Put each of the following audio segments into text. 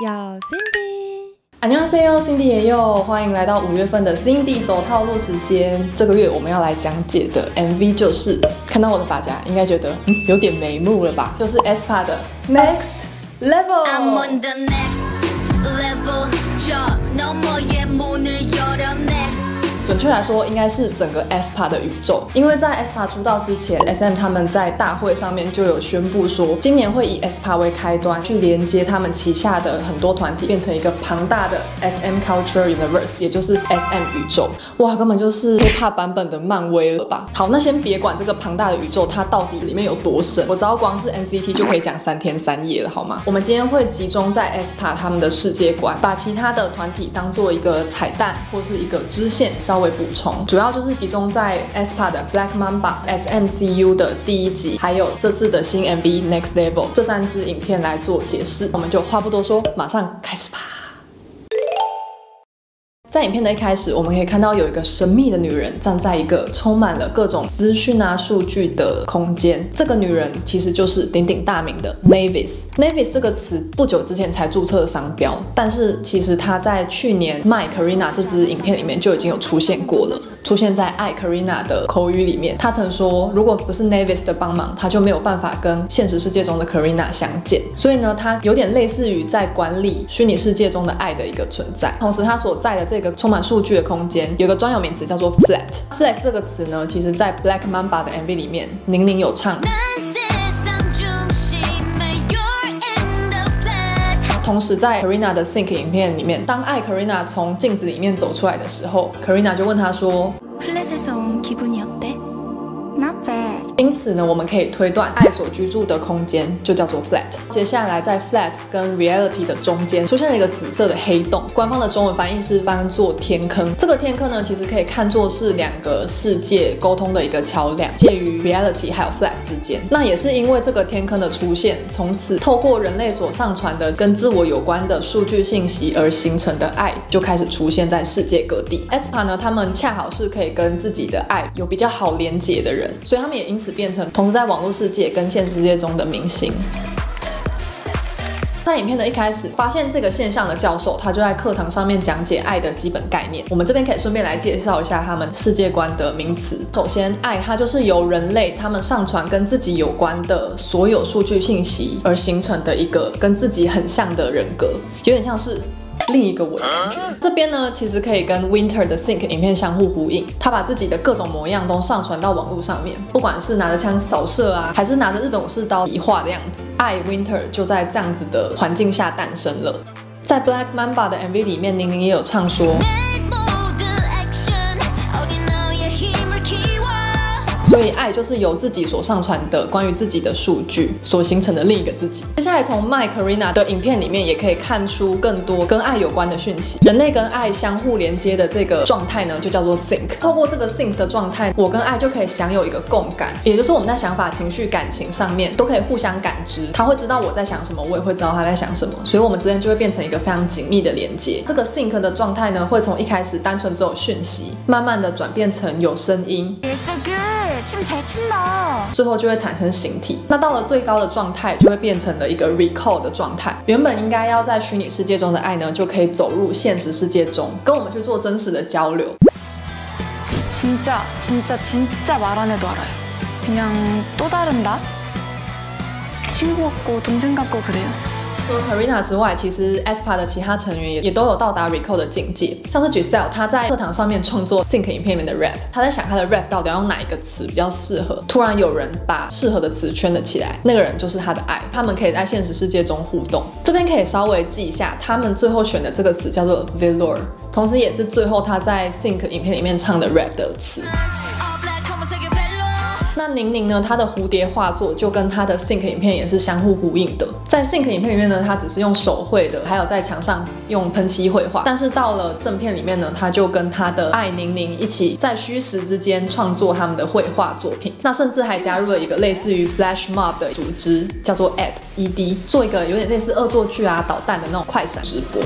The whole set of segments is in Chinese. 要 Cindy。 안녕하세요，Cindy也有，欢迎来到5月份的 Cindy 走套路时间。这个月我们要来讲解的 MV 就是，看到我的发夹，应该觉得有点眉目了吧？就是 aespa 的 Next Level。 I'm on the next level, 저 너머의 문을 열어 next。 准确来说，应该是整个 aespa 的宇宙，因为在 aespa 出道之前 ，S.M 他们在大会上面就有宣布说，今年会以 aespa 为开端，去连接他们旗下的很多团体，变成一个庞大的 S.M Culture Universe， 也就是 S.M 宇宙。哇，根本就是 hiphop 版本的漫威了吧？好，那先别管这个庞大的宇宙它到底里面有多深，我知道光是 N.C.T 就可以讲3天3夜了，好吗？我们今天会集中在 aespa 他们的世界观，把其他的团体当做一个彩蛋或是一个支线。 稍微补充，主要就是集中在 aespa 的 Black Mamba、SMCU 的第1集，还有这次的新 MV Next Level 这3支影片来做解释。我们就话不多说，马上开始吧。在影片的一开始，我们可以看到有一个神秘的女人站在一个充满了各种资讯啊、数据的空间。这个女人其实就是鼎鼎大名的 Navis。Navis 这个词不久之前才注册的商标，但是其实她在去年《My Karina》这支影片里面就已经有出现过了，出现在《爱 Karina》的口语里面。她曾说，如果不是 Navis 的帮忙，她就没有办法跟现实世界中的 Karina 相见。所以呢，她有点类似于在管理虚拟世界中的爱的一个存在。同时，她所在的这个充满数据的空间，有个专有名词叫做 flat。flat 这个词呢，其实在 Black Mamba 的 MV 里面，宁宁有唱。 同时，在 Karina 的 Think 影片里面，当爱 Karina 从镜子里面走出来的时候 ，Karina 就问她说。 因此呢，我们可以推断，爱所居住的空间就叫做 flat。接下来，在 flat 跟 reality 的中间出现了一个紫色的黑洞，官方的中文翻译是翻作天坑。这个天坑呢，其实可以看作是2个世界沟通的一个桥梁，介于 reality 还有 flat 之间。那也是因为这个天坑的出现，从此透过人类所上传的跟自我有关的数据信息而形成的爱，就开始出现在世界各地。aespa 呢，他们恰好是可以跟自己的爱有比较好连结的人，所以他们也因此 变成同时在网络世界跟现实世界中的明星。 在影片的一开始，发现这个现象的教授，他就在课堂上面讲解爱的基本概念。我们这边可以顺便来介绍一下他们世界观的名词。首先，爱它就是由人类他们上传跟自己有关的所有数据信息而形成的一个跟自己很像的人格，有点像是 另一个我的感觉。这边呢，其实可以跟 Winter 的 Think 影片相互呼应。他把自己的各种模样都上传到网络上面，不管是拿着枪扫射啊，还是拿着日本武士刀比划的样子，爱 Winter 就在这样子的环境下诞生了。在 Black Mamba 的 MV 里面，宁宁也有唱说。 所以爱就是由自己所上传的关于自己的数据所形成的另一个自己。接下来从 My Karina 的影片里面也可以看出更多跟爱有关的讯息。人类跟爱相互连接的这个状态呢，就叫做 Think。透过这个 Think 的状态，我跟爱就可以享有一个共感，也就是我们在想法、情绪、感情上面都可以互相感知。他会知道我在想什么，我也会知道他在想什么，所以我们之间就会变成一个非常紧密的连接。这个 Think 的状态呢，会从一开始单纯只有讯息，慢慢的转变成有声音。 最后就会产生形体。那到了最高的状态，就会变成了一个 recall 的状态。原本应该要在虚拟世界中的爱呢，就可以走入现实世界中，跟我们去做真实的交流。진짜 말 안 해도 알아요. 그냥 또 다른 나, 친구 같고 동생 같고 그래요. 除了 Karina 之外，其实 aespa 的其他成员也都有到达 recall 的境界。像是 Giselle， 她在课堂上面创作 Think 影片里面的 rap， 她在想她的 rap 到底要用哪一个词比较适合。突然有人把适合的词圈了起来，那个人就是她的爱。他们可以在现实世界中互动。这边可以稍微记一下，他们最后选的这个词叫做 Valor， 同时也是最后她在 Think 影片里面唱的 rap 的词。 那宁宁呢？她的蝴蝶画作就跟她的 Think 影片也是相互呼应的。在 Think 影片里面呢，她只是用手绘的，还有在墙上用喷漆绘画。但是到了正片里面呢，她就跟她的爱宁宁一起在虚实之间创作他们的绘画作品。那甚至还加入了一个类似于 Flash Mob 的组织，叫做 a d 做一个有点类似恶作剧啊、捣蛋的那种快闪直播。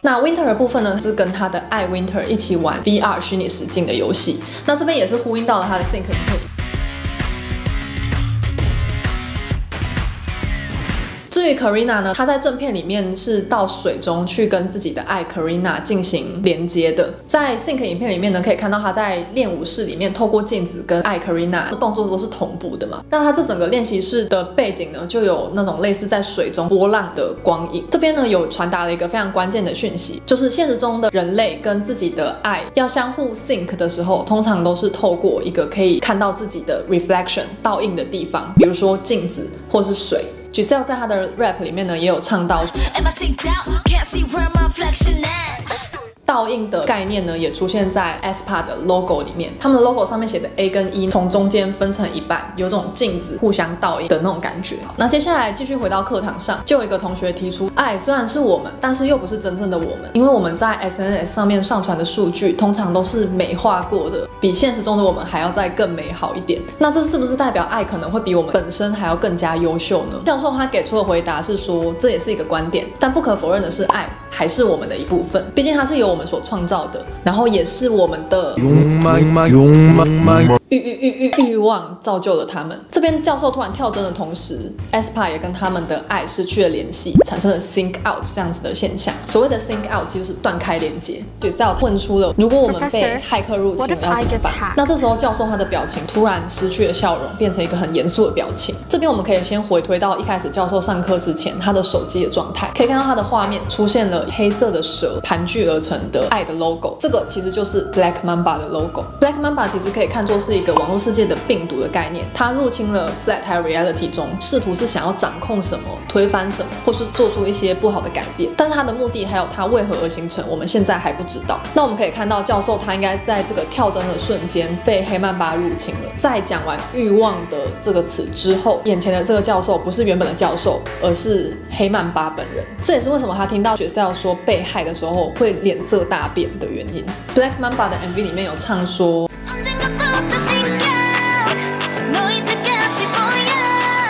那 Winter 的部分呢，是跟他的爱 Winter 一起玩 VR 虚拟实境的游戏。那这边也是呼应到了他的 Think 影片。至于 Karina 呢，她在正片里面是到水中去跟自己的爱 Karina 进行连接的。在 Think 影片里面呢，可以看到她在练舞室里面透过镜子跟爱 Karina 的动作都是同步的嘛。那她这整个练习室的背景呢，就有那种类似在水中波浪的光影。这边呢有传达了一个非常关键的讯息，就是现实中的人类跟自己的爱要相互 Think 的时候，通常都是透过一个可以看到自己的 reflection 倒映的地方，比如说镜子或是水。 Giselle 在她的 rap 里面呢，也有唱到倒映的概念呢，也出现在 aespa 的 logo 里面。他们的 logo 上面写的 A 跟 E 从中间分成一半，有种镜子互相倒映的那种感觉。那接下来继续回到课堂上，就有一个同学提出，爱虽然是我们，但是又不是真正的我们，因为我们在 SNS 上面上传的数据通常都是美化过的。 比现实中的我们还要再更美好一点，那这是不是代表爱可能会比我们本身还要更加优秀呢？教授他给出的回答是说，这也是一个观点，但不可否认的是，爱还是我们的一部分，毕竟它是由我们所创造的，然后也是我们的欲望造就了他们。这边教授突然跳针的同时 ，aespa 也跟他们的爱失去了联系，产生了 think out 这样子的现象。所谓的 think out 其实是断开连接。Giselle 问出了，如果我们被骇客入侵要 那这时候，教授他的表情突然失去了笑容，变成一个很严肃的表情。这边我们可以先回推到一开始教授上课之前，他的手机的状态，可以看到他的画面出现了黑色的蛇盘踞而成的爱的 logo， 这个其实就是 Black Mamba 的 logo。Black Mamba 其实可以看作是一个网络世界的病毒的概念，它入侵了 Flat 还有 Reality 中，试图是想要掌控什么、推翻什么，或是做出一些不好的改变。但是它的目的还有它为何而形成，我们现在还不知道。那我们可以看到，教授他应该在这个跳针 的瞬间被黑曼巴入侵了。在讲完欲望的这个词之后，眼前的这个教授不是原本的教授，而是黑曼巴本人。这也是为什么他听到Giselle说被害的时候会脸色大变的原因。Black Mamba 的 MV 里面有唱说。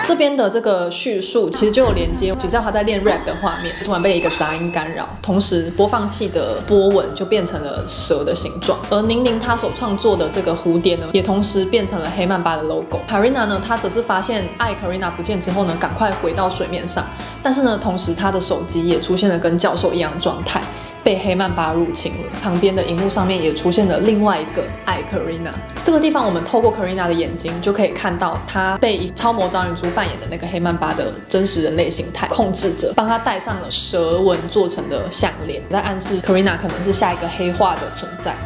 这边的这个叙述其实就有连接，只是他在练 rap 的画面突然被一个杂音干扰，同时播放器的波纹就变成了蛇的形状，而宁宁她所创作的这个蝴蝶呢，也同时变成了黑曼巴的 logo。Karina 呢，她只是发现爱 Karina 不见之后呢，赶快回到水面上，但是呢，同时她的手机也出现了跟教授一样的状态。 被黑曼巴入侵了，旁边的荧幕上面也出现了另外一个爱 Karina。这个地方我们透过 Karina 的眼睛就可以看到，她被超模章鱼猪扮演的那个黑曼巴的真实人类形态控制着，帮她戴上了蛇纹做成的项链，在暗示 Karina 可能是下一个黑化的存在。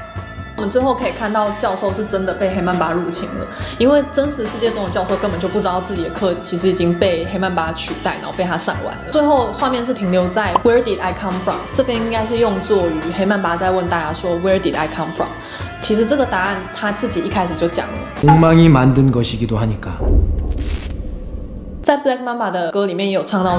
我们最后可以看到，教授是真的被黑曼巴入侵了，因为真实世界中的教授根本就不知道自己的课其实已经被黑曼巴取代，然后被他上完了。最后画面是停留在 Where did I come from？ 这边应该是用作于黑曼巴在问大家说 Where did I come from？ 其实这个答案他自己一开始就讲了。在 Black Mamba 的歌里面也有唱到。